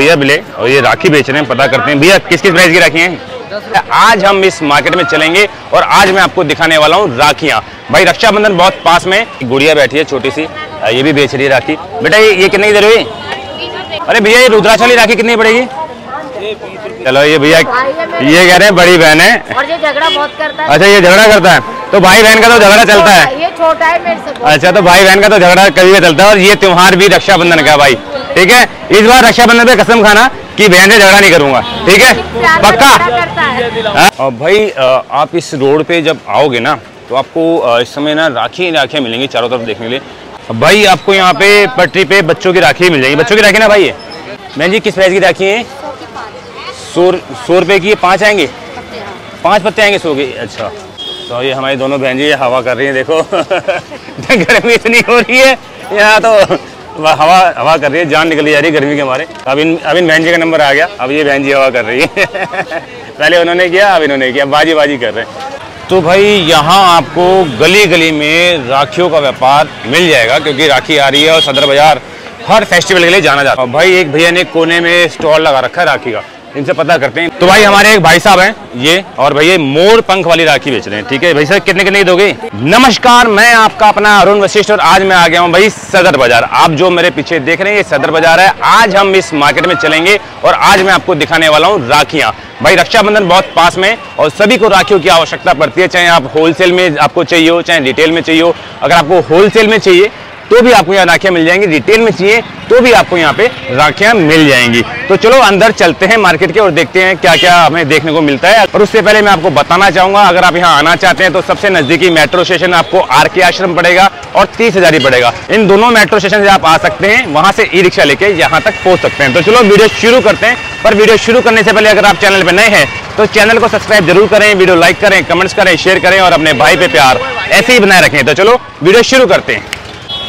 भैया मिले और ये राखी बेच रहे हैं, पता करते हैं भैया किस किस प्राइस की राखी हैं। आज हम इस मार्केट में चलेंगे और आज मैं आपको दिखाने वाला हूँ राखियाँ। भाई रक्षाबंधन बहुत पास में, गुड़िया बैठी है छोटी सी, ये भी बेच रही है राखी। बेटा ये कितने की दे रही है? अरे भैया ये रुद्राचल की राखी कितनी पड़ेगी? चलो ये भैया ये कह रहे हैं बड़ी बहन है और ये झगड़ा बहुत करता है। अच्छा ये झगड़ा करता है, तो भाई बहन का तो झगड़ा चलता है। ये छोटा है मेरे से। अच्छा तो भाई बहन का तो झगड़ा कभी भी चलता है और ये त्योहार भी रक्षाबंधन का भाई, ठीक है। इस बार रक्षाबंधन पे कसम खाना कि बहन से झगड़ा नहीं करूंगा, ठीक है पक्का। और भाई आप इस रोड पे जब आओगे ना तो आपको इस समय ना राखी राखियाँ मिलेंगी चारों तरफ देखने के लिए। भाई आपको यहाँ पे पटरी पे बच्चों की राखी मिल जाएगी, बच्चों की राखी ना भाई। बहन जी किस प्राइस की राखी है? 100 रुपये की। ये 5 आएंगे, 5 पत्ते आएंगे 100 के। अच्छा तो ये हमारी दोनों बहन जी हवा कर रही हैं, देखो गर्मी इतनी हो रही है यहाँ तो हवा कर रही है, जान निकली जा रही है गर्मी के मारे। अब इन बहन जी का नंबर आ गया, अब ये बहन जी हवा कर रही है पहले उन्होंने किया अब इन्होंने किया, बाजी कर रहे हैं। तो भाई यहाँ आपको गली गली में राखियों का व्यापार मिल जाएगा क्योंकि राखी आ रही है और सदर बाजार हर फेस्टिवल के लिए जाना जाता है। भाई एक भैया ने कोने में स्टॉल लगा रखा है राखी का, इनसे पता करते हैं। तो भाई हमारे एक भाई साहब हैं ये, और भैया मोर पंख वाली राखी बेच रहे हैं, ठीक है। भाई साहब कितने कितने दोगे? नमस्कार, मैं आपका अपना अरुण वशिष्ठ और आज मैं आ गया हूँ भाई सदर बाजार। आप जो मेरे पीछे देख रहे हैं ये सदर बाजार है। आज हम इस मार्केट में चलेंगे और आज मैं आपको दिखाने वाला हूँ राखियाँ। भाई रक्षाबंधन बहुत पास में और सभी को राखियों की आवश्यकता पड़ती है, चाहे आप होलसेल में आपको चाहिए हो चाहे रिटेल में चाहिए हो। अगर आपको होलसेल में चाहिए तो भी आपको यहाँ राखियाँ मिल जाएंगी, रिटेल में चाहिए तो भी आपको यहाँ पे राखियाँ मिल जाएंगी। तो चलो अंदर चलते हैं मार्केट के और देखते हैं क्या क्या हमें देखने को मिलता है। और उससे पहले मैं आपको बताना चाहूँगा अगर आप यहाँ आना चाहते हैं तो सबसे नज़दीकी मेट्रो स्टेशन आपको R.k आश्रम पड़ेगा और 30,000 पड़ेगा। इन दोनों मेट्रो स्टेशन से आप आ सकते हैं, वहाँ से ई-रिक्शा लेके यहाँ तक पहुँच सकते हैं। तो चलो वीडियो शुरू करते हैं, पर वीडियो शुरू करने से पहले अगर आप चैनल पर नए हैं तो चैनल को सब्सक्राइब जरूर करें, वीडियो लाइक करें, कमेंट्स करें, शेयर करें और अपने भाई पे प्यार ऐसे ही बनाए रखें। तो चलो वीडियो शुरू करते हैं।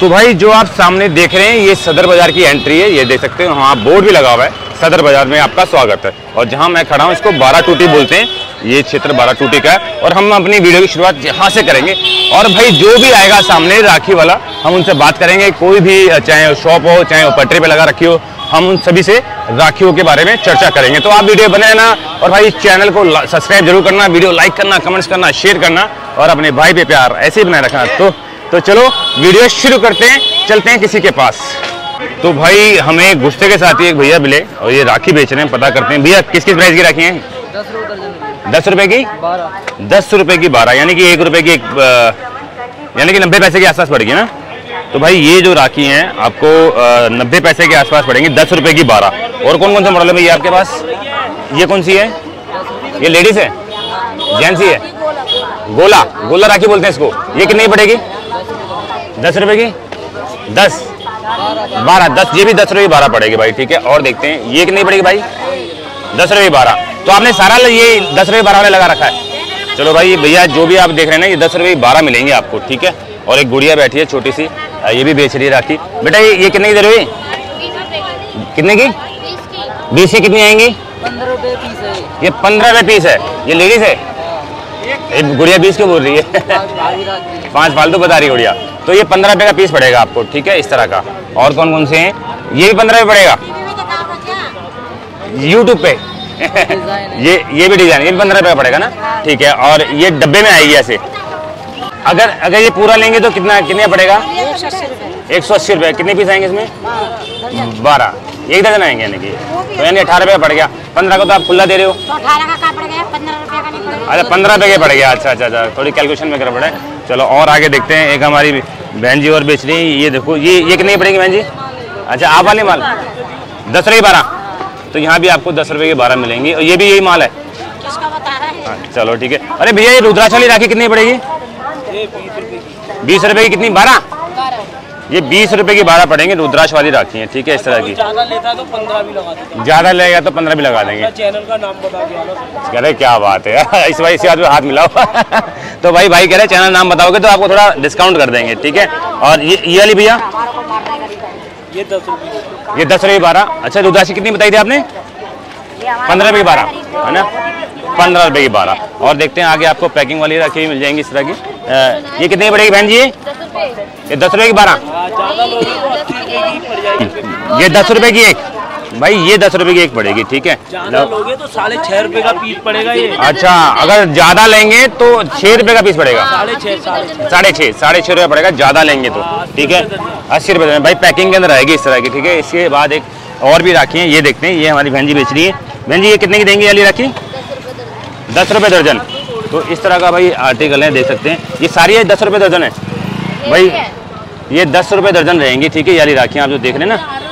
तो भाई जो आप सामने देख रहे हैं ये सदर बाजार की एंट्री है, ये देख सकते हो, वहाँ बोर्ड भी लगा हुआ है सदर बाजार में आपका स्वागत है। और जहाँ मैं खड़ा हूँ इसको 12 टूटी बोलते हैं, ये क्षेत्र 12 टूटी का है और हम अपनी वीडियो की शुरुआत यहाँ से करेंगे। और भाई जो भी आएगा सामने राखी वाला हम उनसे बात करेंगे, कोई भी चाहे शॉप हो चाहे वो पटरी पर लगा रखी हो, हम उन सभी से राखियों के बारे में चर्चा करेंगे। तो आप वीडियो बने रहना और भाई चैनल को सब्सक्राइब जरूर करना, वीडियो लाइक करना, कमेंट्स करना, शेयर करना और अपने भाई पे प्यार ऐसे ही बनाए रखना। तो चलो वीडियो शुरू करते हैं, चलते हैं किसी के पास। तो भाई हमें गुस्से के साथ ही एक भैया मिले और ये राखी बेच रहे हैं, पता करते हैं भैया किस किस प्राइस की राखी हैं? 10 रुपए की 12। 10 रुपए की 12, यानी कि 1 रुपए की यानी कि 90 पैसे के आसपास पड़ेगी ना। तो भाई ये जो राखी हैं आपको 90 पैसे के आसपास पड़ेंगी, 10 रुपए की 12। और कौन कौन सा मॉडल है भैया आपके पास? ये कौन सी है? ये लेडीज है, जेंट्स ही है? गोला राखी बोलते हैं इसको। ये कितनी पड़ेगी? 10 रुपए की 10, 12, 10। ये भी 10 रुपए की 12 पड़ेगी भाई, ठीक है। और देखते हैं ये कितनी पड़ेगी भाई? 10 रुपए की 12। तो आपने सारा ये 10 रुपए 12 वाले लगा रखा है। चलो भाई भैया जो भी आप देख रहे हैं ना ये 10 रुपए की 12 मिलेंगे आपको, ठीक है। और एक गुड़िया बैठी है छोटी सी, ये भी बेच रही है राखी। बेटा ये कितने की दे रही है? कितने की? 20 की। कितनी आएंगी? 15 रुपये पीस। ये 15 रुपये पीस है? ये लेडीज है? एक गुड़िया 20 क्यों बोल रही है? 5 फालतू बता रही गुड़िया। तो ये 15 रुपये का पीस पड़ेगा आपको, ठीक है, इस तरह का। और कौन कौन से हैं? ये भी 15 रुपये पड़ेगा यूट्यूब पे ये भी डिजाइन, ये भी 15 रुपये का पड़ेगा ना, ठीक है। और ये डब्बे में आएगी ऐसे, अगर ये पूरा लेंगे तो कितना पड़ेगा? 180 रुपये। कितने पीस आएंगे इसमें? 12, एक दर्जन आएंगे, यानी कि 18 रुपये का पड़ गया। 15 को तो आप खुला दे रहे हो। 18 का अच्छा 15 रुपये का पड़ गया, अच्छा, थोड़ी कैलकुलेशन में गड़बड़ है। चलो और आगे देखते हैं, एक हमारी बहन जी और बेच रही है, ये देखो ये कितनी पड़ेगी बहन जी? अच्छा आप वाले माल 10 रुपये 12। तो यहाँ भी आपको 10 रुपये के 12 मिलेंगी और ये भी यही माल है, चलो ठीक है। अरे भैया ये रुद्राचली राखी कितनी पड़ेगी? 20 रुपये की। कितनी? 12। ये 20 रुपये की 12 पड़ेंगे रुद्राक्ष वाली राखी है, ठीक है, इस तरह की। ज़्यादा लेगा तो 15 भी लगा देंगे। चैनल का नाम बता दिया। अरे क्या बात है, इस भाई से हाथ मिलाओ तो भाई कह रहे चैनल नाम बताओगे तो आपको थोड़ा डिस्काउंट कर देंगे, ठीक है। और ये वाली भैया ये 10 रुपये 12। अच्छा रुद्राक्ष कितनी बताई थी आपने? 15 रुपये 12 है ना, 15 रुपये 12। और देखते हैं आगे आपको पैकिंग वाली राखी मिल जाएंगी इस तरह की। ये कितनी पड़ेगी बहन जी? ये 10 रुपये की 12। ये 10 रुपये की एक, भाई ये 10 रुपए की एक पड़ेगी, ठीक है। ज्यादा लोगे तो 6.5 रुपए का पीस पड़ेगा ये। अच्छा, अगर ज्यादा लेंगे तो 6 रुपए का पीस पड़ेगा। 6.5 रुपए पड़ेगा ज्यादा लेंगे तो, ठीक है। 80 रुपए भाई पैकिंग के अंदर रहेगी इस तरह की, ठीक है। इसके बाद एक और भी राखी है, ये देखते हैं, ये हमारी बहन जी बेच रही है। बहन जी ये कितने की देंगे वाली राखी? 10 रुपए दर्जन। तो इस तरह का भाई आर्टिकल है, देख सकते हैं। ये सारी 10 रुपए दर्जन है भाई, ये 10 रुपए दर्जन रहेंगी, ठीक है। याली राखियाँ आप जो देख रहे हैं ना,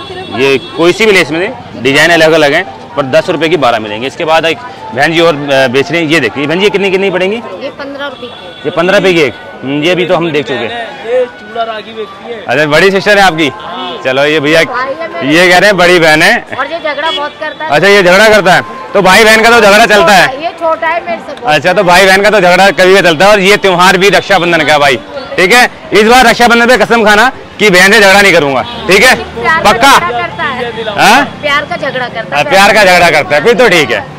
ये कोई सी भी लेस में डिजाइन अलग अलग हैं, पर 10 रुपए की 12 मिलेंगी। इसके बाद एक बहन जी और बेच रहे हैं, ये देखिए। बहन जी कितनी कितनी पड़ेंगी? ये 15 रुपए की, ये 15 रुपए की एक। ये भी तो हम देख चुके हैं। अरे बड़ी सिस्टर है आपकी, चलो। ये भैया ये कह रहे हैं बड़ी बहन है, और ये झगड़ा बहुत करता है। अच्छा, ये झगड़ा करता है तो भाई बहन का तो झगड़ा चलता है। ये छोटा है मेरे से। अच्छा, तो भाई बहन का तो झगड़ा कभी चलता है। और ये त्योहार भी रक्षाबंधन का भाई, ठीक है। इस बार रक्षाबंधन पे कसम खाना कि बहन से झगड़ा नहीं करूंगा, ठीक है, पक्का। प्यार का झगड़ा करता है, प्यार का झगड़ा करता है, फिर तो ठीक है।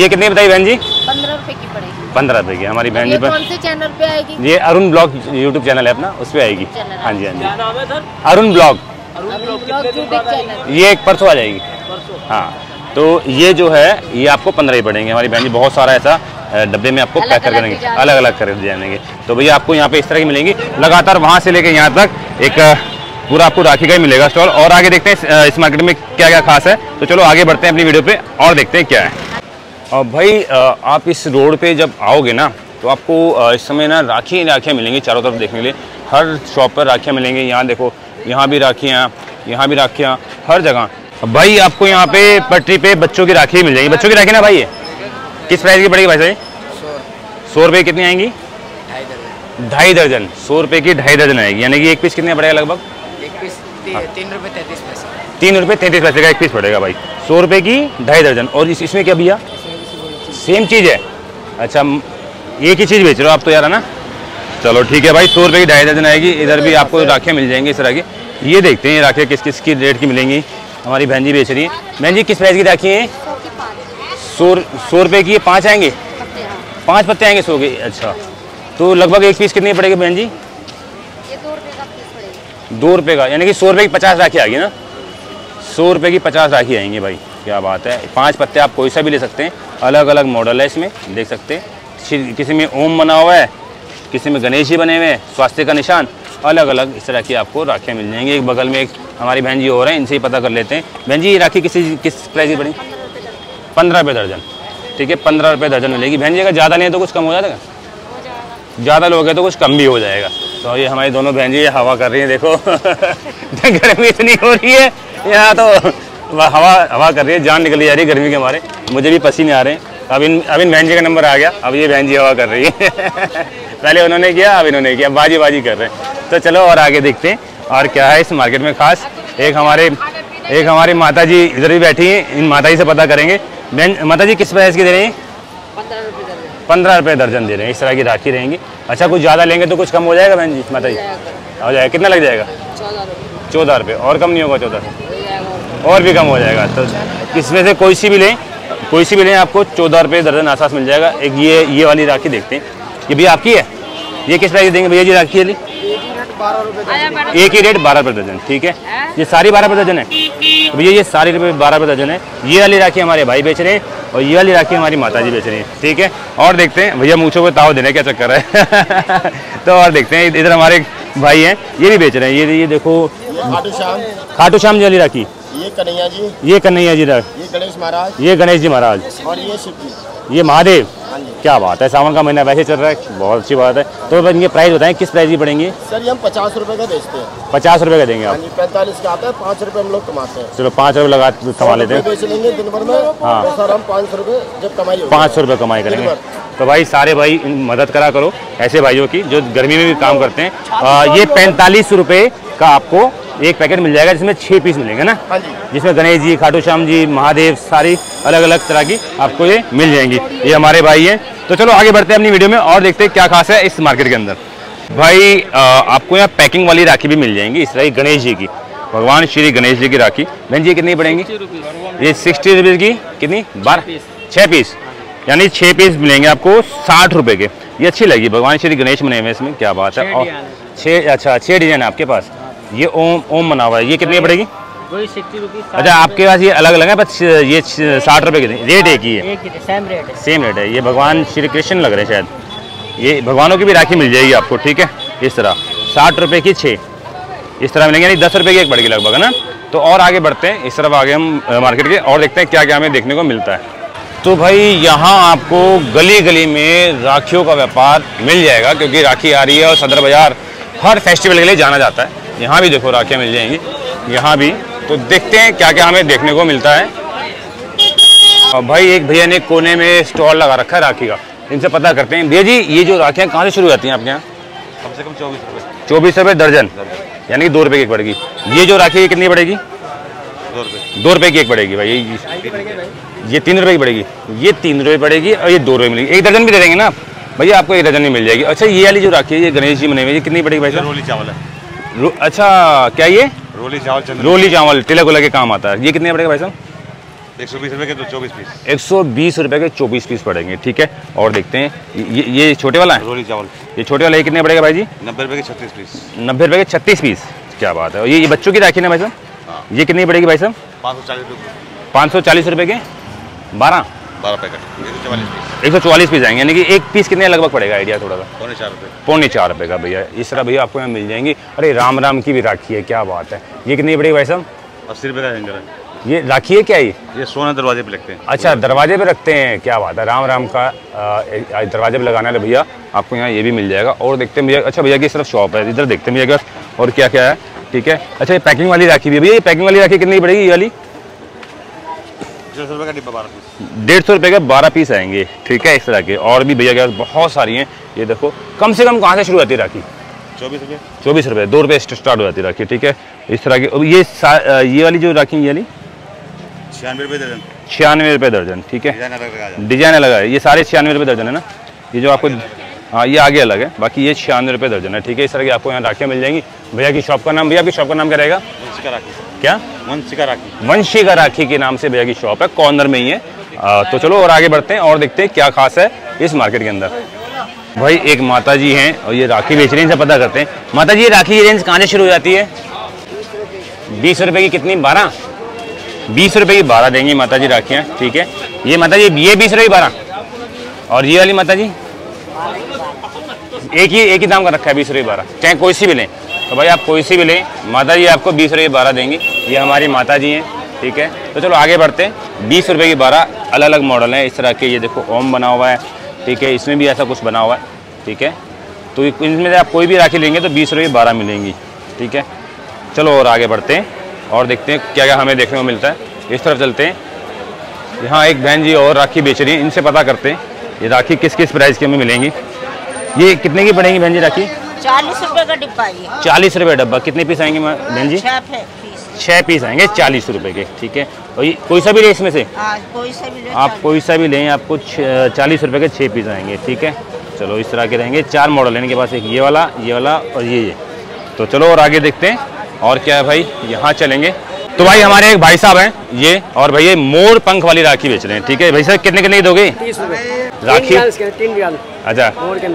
ये कितनी बताई बहन जी? 15 रुपए की पड़ेगी। 15 रुपए की हमारी बहन जी। कौन से चैनल पे आएगी ये? अरुण ब्लॉग यूट्यूब चैनल है अपना, उस पर आएगी। हाँ जी, हाँ जी, अरुण ब्लॉग। ये परसों आ जाएगी। हाँ, तो ये जो है ये आपको 15 ही पड़ेंगे। हमारी बहन जी बहुत सारा ऐसा डब्बे में आपको पैक कर देंगे, अलग अलग कर देंगे। तो भैया आपको यहाँ पे इस तरह की मिलेंगी लगातार, वहाँ से लेके यहाँ तक एक पूरा आपको राखी का ही मिलेगा स्टॉल। और आगे देखते हैं इस मार्केट में क्या क्या खास है। तो चलो आगे बढ़ते हैं अपनी वीडियो पे और देखते हैं क्या है। और भाई आप इस रोड पे जब आओगे ना, तो आपको इस समय ना राखी राखियाँ मिलेंगी चारों तरफ देखने के लिए। हर शॉप पर राखियाँ मिलेंगी। यहाँ देखो, यहाँ भी राखियाँ, यहाँ भी राखियाँ, हर जगह भाई। आपको यहाँ पे पटरी पे बच्चों की राखी मिल जाएगी। बच्चों की राखी ना भाई, ये किस प्राइस की पड़ेगी भाई साहब? 100 रुपये। कितनी आएंगी? 2.5 दर्जन। 100 रुपये की 2.5 दर्जन आएगी, यानी कि एक पीस कितने पड़ेगा लगभग? एक पीस 3 रुपये 33 पैसे। 3 रुपये 33 पैसे का एक पीस पड़ेगा भाई। 100 रुपये की 2.5 दर्जन। और इसमें क्या भैया? सेम चीज़ है। अच्छा, एक ही चीज़ बेच रहे हो आप तो यार, है ना। चलो ठीक है भाई, 100 रुपये की 2.5 दर्जन आएगी। इधर भी आपको राखियाँ मिल जाएंगी इस तरह की। ये देखते हैं ये राखियाँ किस किस की रेट की मिलेंगी। हमारी बहन जी बेच रही है। बहन जी किस प्राइस की राखी है? 100 रुपये की 5 आएंगे, 5 पत्ते आएंगे 100 के। अच्छा, तो लगभग एक पीस कितनी पड़ेगी बहन जी? 2 रुपये का, यानी कि 100 रुपये की 50 राखी आएगी ना। 100 रुपये की 50 राखी आएंगी भाई, क्या बात है। 5 पत्ते आप कोई सा भी ले सकते हैं, अलग अलग मॉडल है इसमें, देख सकते हैं। किसी में ओम बना हुआ है, किसी में गणेश जी बने हुए हैं, स्वास्थ्य का निशान, अलग अलग इस तरह की आपको राखियाँ मिल जाएंगी। एक बगल में एक हमारी बहन जी हो रहे हैं, इनसे ही पता कर लेते हैं। बहन जी ये राखी किस प्राइस की पड़ेगी? 15 रुपये दर्जन, ठीक है। 15 रुपये दर्जन मिलेगी। बहन जी अगर ज़्यादा नहीं है तो कुछ कम हो जाएगा? ज़्यादा लोग हैं तो कुछ कम भी हो जाएगा। तो ये हमारी दोनों बहन जी हवा कर रही हैं, देखो गर्मी इतनी हो रही है यहाँ तो, हवा कर रही है, जान निकली जा रही है गर्मी के मारे। मुझे भी पसीने आ रहे हैं। अब इन बहन जी का नंबर आ गया, अब ये बहन जी हवा कर रही है पहले उन्होंने किया, अब इन्होंने किया, बाजी बाजी कर रहे हैं। तो चलो और आगे देखते हैं और क्या है इस मार्केट में खास। एक हमारे माता जी इधर भी बैठी हैं, इन माता जी से पता करेंगे। बहन माता जी किस प्राइस की दे रही हैं? 15 रुपये दर्जन दे रहे हैं, इस तरह की राखी रहेंगी। अच्छा, कुछ ज़्यादा लेंगे तो कुछ कम हो जाएगा बहन जी? माता जी हो जाएगा। कितना लग जाएगा? 14 रुपये। और कम नहीं होगा 14? और भी कम हो जाएगा। तो इसमें से कोई सी भी लें आपको 14 रुपये दर्जन आसास मिल जाएगा। एक ये वाली राखी देखते हैं, ये भैया आपकी है। ये किस प्राइस देंगे भैया जी राखी वाली? एक ही रेट 12 रुपये दर्जन, ठीक है। ये सारी 12 रुपये दर्जन है भैया, ये सारी 12 रुपये दर्जन है। ये वाली राखी हमारे भाई बेच रहे हैं और ये वाली राखी हमारी माताजी बेच रही हैं, ठीक है। और देखते हैं भैया मूछों को ताव देने क्या चक्कर है तो और देखते हैं इधर हमारे भाई हैं, ये भी बेच रहे हैं। ये देखो खाटू श्याम जी वाली राखी, ये कन्हैया जी राखी, ये गणेश जी महाराज और ये महादेव। क्या बात है, सावन का महीना वैसे चल रहा है, बहुत अच्छी बात है। तो इनके प्राइस बताएं, किस प्राइस की पड़ेंगे? सर ये हम 50 रुपए का बेचते हैं। 50 रुपए का देंगे आप? 45 का आता है, 5 रुपए हम लोग कमाते हैं। चलो 5 रुपए लगा कमा लेते हैं, बेच लेंगे दिन भर में। हाँ तो सर हम 500 रुपये जब कमाई, 500 रुपये कमाई करेंगे। तो भाई सारे भाई मदद करा करो ऐसे भाइयों की जो गर्मी में भी काम करते हैं। ये 45 रुपये का आपको एक पैकेट मिल जाएगा, जिसमें 6 पीस मिलेंगे ना। हाँ जी, जिसमें गणेश जी, खाटू श्याम जी, महादेव, सारी अलग अलग तरह की आपको ये मिल जाएंगी। ये हमारे भाई हैं। तो चलो आगे बढ़ते हैं अपनी वीडियो में और देखते हैं क्या खास है इस मार्केट के अंदर। भाई आपको यहाँ पैकिंग वाली राखी भी मिल जाएंगी, इस तरह गणेश जी की, भगवान श्री गणेश जी की राखी। बहन जी कितनी पड़ेंगी ये? 60 रुपये की कितनी? 12 6 पीस, यानी 6 पीस मिलेंगे आपको 60 रुपये के। ये अच्छी लगी, भगवान श्री गणेश बने हुए इसमें, क्या बात है। और 6 डिजाइन आपके पास। ये ओम बना हुआ है, ये कितनी पड़ेगी? वही 60 रुपीज। अच्छा आपके पास ये अलग अलग है, बस ये 60 रुपये के रेट एक ही है, सेम रेट है। ये भगवान श्री कृष्ण लग रहे हैं शायद, ये भगवानों की भी राखी मिल जाएगी आपको, ठीक है। इस तरह 60 रुपये की 6 इस तरह मिलेंगे, यानी 10 रुपये की एक बढ़ेगी लगभग, है ना। तो और आगे बढ़ते हैं, इस तरफ आगे हम मार्केट के और देखते हैं क्या क्या हमें देखने को मिलता है। तो भाई यहाँ आपको गली गली में राखियों का व्यापार मिल जाएगा, क्योंकि राखी आ रही है और सदर बाज़ार हर फेस्टिवल के लिए जाना जाता है। यहाँ भी देखो राखियाँ मिल जाएंगी, यहाँ भी। तो देखते हैं क्या क्या हमें देखने को मिलता है। और भाई एक भैया ने कोने में स्टॉल लगा रखा है राखी का, इनसे पता करते हैं। भैया जी ये जो राखियाँ कहाँ से शुरू होती हैं आपके यहाँ? कम से कम 24 रुपये। 24 रुपये दर्जन, यानी कि 2 रुपये की एक बढ़ेगी। ये जो राखी कितनी बढ़ेगी? 2 रुपये की एक बढ़ेगी। भाई ये 3 रुपये की बढ़ेगी, ये 3 रुपये बढ़ेगी और ये 2 रुपये मिलेगी। एक दर्जन भी दे देंगे ना भैया, आपको एक दर्जन भी मिल जाएगी। अच्छा ये वाली जो राखी है ये गणेश जी बने हुए, ये कितनी बढ़ेगी भाई? रोली चावल है। अच्छा क्या ये रोली चावल तिलक उलक के काम आता है, ये कितने बढ़ेगा भाई साहब? 120 रुपये के 24 पीस। 120 रुपये के 24 पीस पड़ेंगे, ठीक है। और देखते हैं ये छोटे वाला है रोली चावल, ये छोटे वाला ये कितने बढ़ेगा भाई जी? 90 रुपये के 36 पीस। 90 रुपये के 36 पीस, क्या बात है। ये बच्चों की राखी ना भाई साहब, ये कितनी बढ़ेगी भाई साहब? 540 रुपये के 12 पैकेट 144 पीस आएंगे, यानी कि एक पीस कितने लगभग पड़ेगा? आइडिया थोड़ा सा। 4.5 रुपये, 4.5 रुपये का भैया। इस तरह भैया आपको यहाँ मिल जाएंगी। अरे राम राम की भी राखी है, क्या बात है। ये कितनी बढ़ेगी भाई साहब? 80 रुपये का हैंगर है। ये राखी है क्या? ये सोना दरवाजे पर रखते हैं। अच्छा दरवाजे पर रखते हैं, क्या बात है। राम राम का दरवाजे पर लगाना है भैया, आपको यहाँ ये भी मिल जाएगा। और देखते हैं भैया, अच्छा भैया की सिर्फ शॉप है, इधर देखते हैं भैया और क्या क्या है, ठीक है। अच्छा ये पैकिंग वाली राखी भी है भैया, ये पैकिंग वाली राखी कितनी पड़ेगी? ये वाली 150 रुपये का डिब्बा, 12 पीस। 150 रुपये के 12 पीस आएंगे, ठीक है। इस तरह के और भी भैया के पास बहुत सारी हैं। ये देखो कम से कम कहाँ से शुरू होती है राखी? 24 रुपये। 24 रुपये 2 रुपये स्टार्ट हो जाती है राखी, ठीक है। इस तरह की ये वाली जो राखी, ये वाली 96 रुपये दर्जन। 96 रुपये दर्जन, ठीक है। डिजाइन अलग है, ये सारे 96 रुपये दर्जन है ना। ये जो आपको, हाँ ये आगे अलग है, बाकी ये 96 रुपये दर्जन है, ठीक है। इस तरह की आपको यहाँ राखियाँ मिल जाएंगी। भैया की शॉप का नाम, भैया की शॉप का नाम क्या रहेगा? वंशी का राखी। क्या? वंशी का राखी। वंशी का राखी के नाम से भैया की शॉप है, कॉर्नर में ही है। तो चलो और आगे बढ़ते हैं और देखते हैं क्या खास है इस मार्केट के अंदर। भाई एक माता जी हैं और ये राखी बेच रही हैं, इनसे पता करते हैं। माता जी राखी की रेंज कहाँ से शुरू हो जाती है? 20 रुपये की कितनी? 12। 20 रुपये की 12 देंगी माता जी राखियाँ, ठीक है। ये माता जी ये 20 रुपये की 12, और ये वाली माता जी एक ही दाम का रखा है 20 रुपये 12, चाहे कोई सी भी लें। तो भाई आप कोई सी भी लें, माता जी आपको 20 रुपये 12 देंगी। ये हमारी माता जी हैं, ठीक है। तो चलो आगे बढ़ते हैं। 20 रुपये की 12 अलग अलग मॉडल हैं इस तरह के। ये देखो ओम बना हुआ है, ठीक है। इसमें भी ऐसा कुछ बना हुआ है, ठीक है। तो इनमें से आप कोई भी राखी लेंगे तो 20 रुपये 12 मिलेंगी, ठीक है। चलो और आगे बढ़ते हैं और देखते हैं क्या क्या हमें देखने को मिलता है। इस तरफ चलते हैं। यहाँ एक बहन जी और राखी बेच रही हैं, इनसे पता करते हैं ये राखी किस किस प्राइस की हमें मिलेंगी। ये कितने की पड़ेगी बहन जी राखी? 40 रुपये का डिब्बा। ये 40 रुपये डब्बा। कितने पीस आएंगे बहन जी? 6 पीस। 6 पीस आएंगे 40 रुपये के, ठीक है। और ये कोई सा भी लें इसमें से, आप कोई सा भी लें, आपको 40 रुपये के 6 पीस आएंगे, ठीक है। चलो इस तरह के रहेंगे। 4 मॉडल हैं इनके पास, एक ये वाला और ये। तो चलो और आगे देखते हैं और क्या है भाई, यहाँ चलेंगे। तो भाई हमारे एक भाई साहब हैं ये, और भाई ये मोर पंख वाली राखी बेच रहे हैं, ठीक है। भाई साहब कितने कितने दोगे राखी? 3 डिजाइन। अच्छा मोर के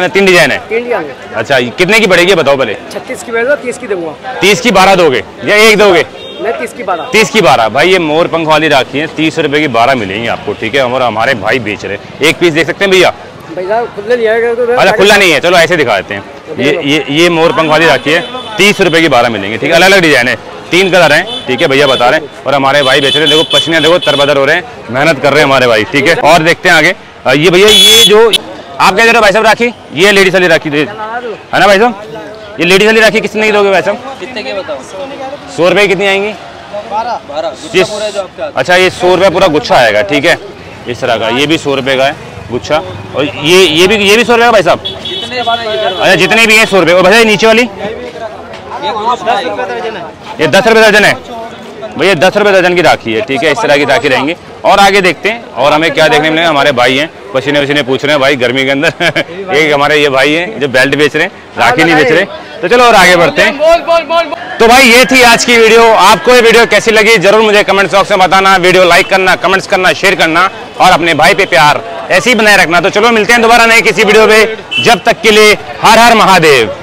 अंदर 3 डिजाइन है। 3 डिजाइन है। अच्छा कितने की पड़ेगी बताओ पहले? 36 की 30 की दूंगा। 30 की 12 दोगे या एक दोगे? 30 की 12। 30 की 12। भाई ये मोर पंख वाली राखी है, 30 रुपये की 12 मिलेंगी आपको, ठीक है। और हमारे भाई बेच रहे हैं। एक पीस देख सकते हैं भैया? भैया खुला लिया है? अच्छा खुला नहीं है, चलो ऐसे दिखा देते हैं। ये मोर पंख वाली राखी है, 30 रुपये की 12 मिलेंगे, ठीक है। अलग अलग डिजाइन है, 3 कलर हैं, ठीक है। भैया बता रहे हैं और हमारे भाई बेच रहे हैं। देखो पसीने देखो तरबदर हो रहे हैं, मेहनत कर रहे हैं हमारे भाई, ठीक है। और देखते हैं आगे। ये भैया ये जो आप कह दे रहे हो भाई साहब राखी, ये लेडीज वाली राखी है ना भाई साहब? ये लेडीज वाली राखी किसने की दोगे भाई साहब? कितने के बताओ? 100 रुपये कितनी आएंगी? 12। अच्छा ये 100 रुपये पूरा गुच्छा आएगा, ठीक है। इस तरह का ये भी 100 रुपये का है गुच्छा, और ये भी 100 रुपये का भाई साहब। अच्छा जितने भी हैं 100 रुपये। और भाई साहब नीचे वाली ये 10 रुपये दर्जन है भैया, 10 रुपये दर्जन की राखी है, ठीक है। इस तरह की राखी रहेंगी। और आगे देखते हैं और हमें क्या देखने मिलेगा। हमारे भाई हैं पसीने वसीने पूछ रहे हैं भाई गर्मी के अंदर। एक हमारे ये भाई हैं जो बेल्ट बेच रहे हैं, राखी नहीं बेच रहे। तो चलो और आगे बढ़ते हैं। तो भाई ये थी आज की वीडियो। आपको ये वीडियो कैसी लगी जरूर मुझे कमेंट बॉक्स में बताना। वीडियो लाइक करना, कमेंट्स करना, शेयर करना और अपने भाई पे प्यार ऐसे ही बनाए रखना। तो चलो मिलते हैं दोबारा नए किसी वीडियो पे। जब तक के लिए हर हर महादेव।